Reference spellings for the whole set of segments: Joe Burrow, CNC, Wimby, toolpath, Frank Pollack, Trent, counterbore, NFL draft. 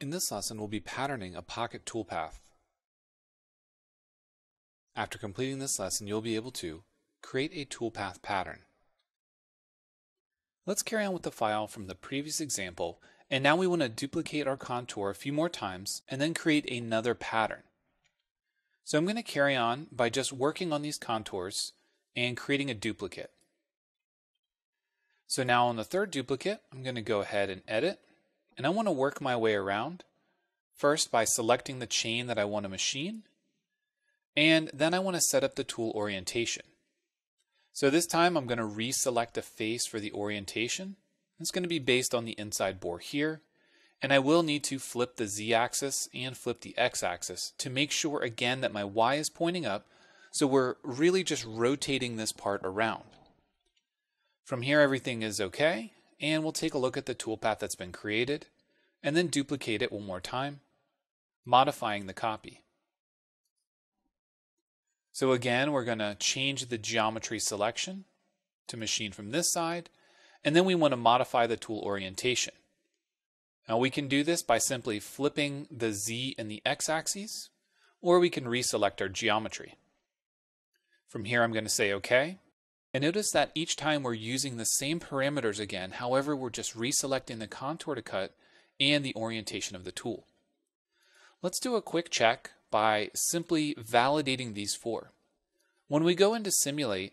In this lesson, we'll be patterning a pocket toolpath. After completing this lesson, you'll be able to create a toolpath pattern. Let's carry on with the file from the previous example, and now we want to duplicate our contour a few more times and then create another pattern. So I'm going to carry on by just working on these contours and creating a duplicate. So now on the third duplicate, I'm going to go ahead and edit. And I want to work my way around, first by selecting the chain that I want to machine, and then I want to set up the tool orientation. So this time I'm going to reselect a face for the orientation. It's going to be based on the inside bore here, and I will need to flip the z-axis and flip the x-axis to make sure again that my y is pointing up, so we're really just rotating this part around. From here everything is okay. And we'll take a look at the toolpath that's been created and then duplicate it one more time, modifying the copy. So again, we're going to change the geometry selection to machine from this side, and then we want to modify the tool orientation. Now we can do this by simply flipping the Z and the X axes, or we can reselect our geometry. From here, I'm going to say OK. And notice that each time we're using the same parameters again, however, we're just reselecting the contour to cut and the orientation of the tool. Let's do a quick check by simply validating these four. When we go into simulate,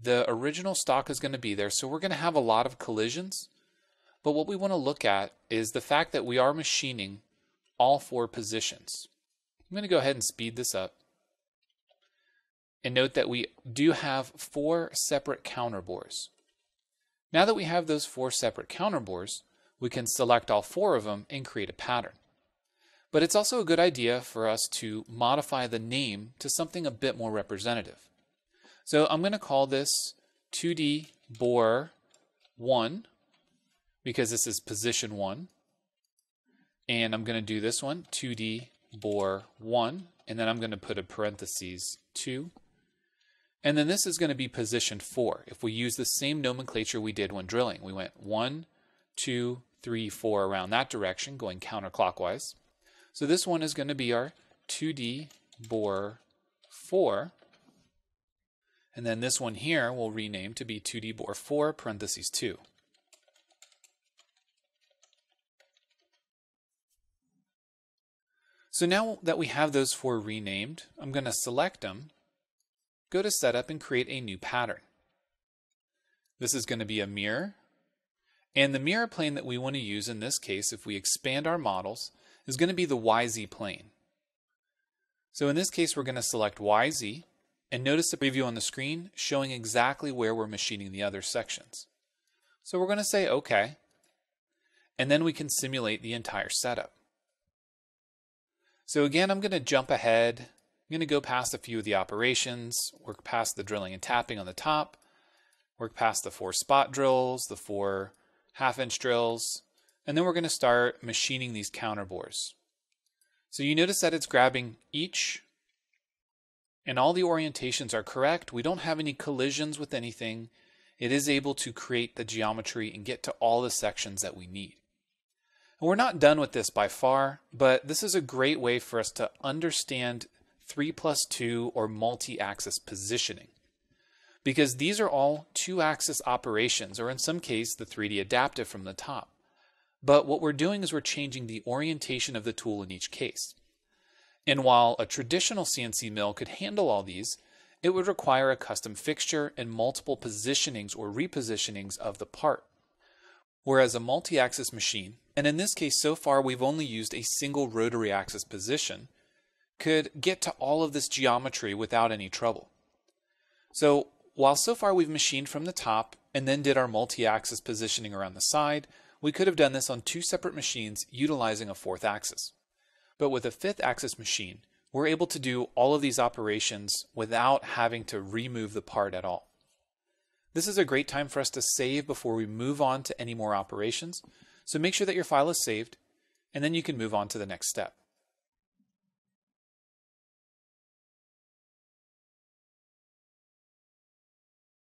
the original stock is going to be there, so we're going to have a lot of collisions. But what we want to look at is the fact that we are machining all four positions. I'm going to go ahead and speed this up. And note that we do have four separate counterbores. Now that we have those four separate counterbores, we can select all four of them and create a pattern. But it's also a good idea for us to modify the name to something a bit more representative. So I'm going to call this 2D bore 1 because this is position 1. And I'm going to do this one, 2D bore 1, and then I'm going to put a parentheses 2. And then this is going to be position 4. If we use the same nomenclature we did when drilling, we went 1, 2, 3, 4 around that direction, going counterclockwise. So this one is going to be our 2D bore 4. And then this one here we'll rename to be 2D bore 4 parentheses 2. So now that we have those four renamed, I'm going to select them, go to Setup, and create a new pattern. This is going to be a mirror, and the mirror plane that we want to use in this case, if we expand our models, is going to be the YZ plane. So in this case, we're going to select YZ, and notice the preview on the screen showing exactly where we're machining the other sections. So we're going to say OK, and then we can simulate the entire setup. So again, I'm going to jump ahead. I'm going to go past a few of the operations, work past the drilling and tapping on the top, work past the four spot drills, the four half-inch drills, and then we're going to start machining these counterbores. So you notice that it's grabbing each, and all the orientations are correct. We don't have any collisions with anything. It is able to create the geometry and get to all the sections that we need. We're not done with this by far, but this is a great way for us to understand 3+2 or multi-axis positioning, because these are all two-axis operations, or in some case the 3D adaptive from the top. But what we're doing is we're changing the orientation of the tool in each case. And while a traditional CNC mill could handle all these, it would require a custom fixture and multiple positionings or repositionings of the part. Whereas a multi-axis machine, and in this case so far we've only used a single rotary axis position, could get to all of this geometry without any trouble. So while so far we've machined from the top and then did our multi-axis positioning around the side, we could have done this on two separate machines utilizing a fourth axis. But with a fifth axis machine, we're able to do all of these operations without having to remove the part at all. This is a great time for us to save before we move on to any more operations, so make sure that your file is saved, and then you can move on to the next step.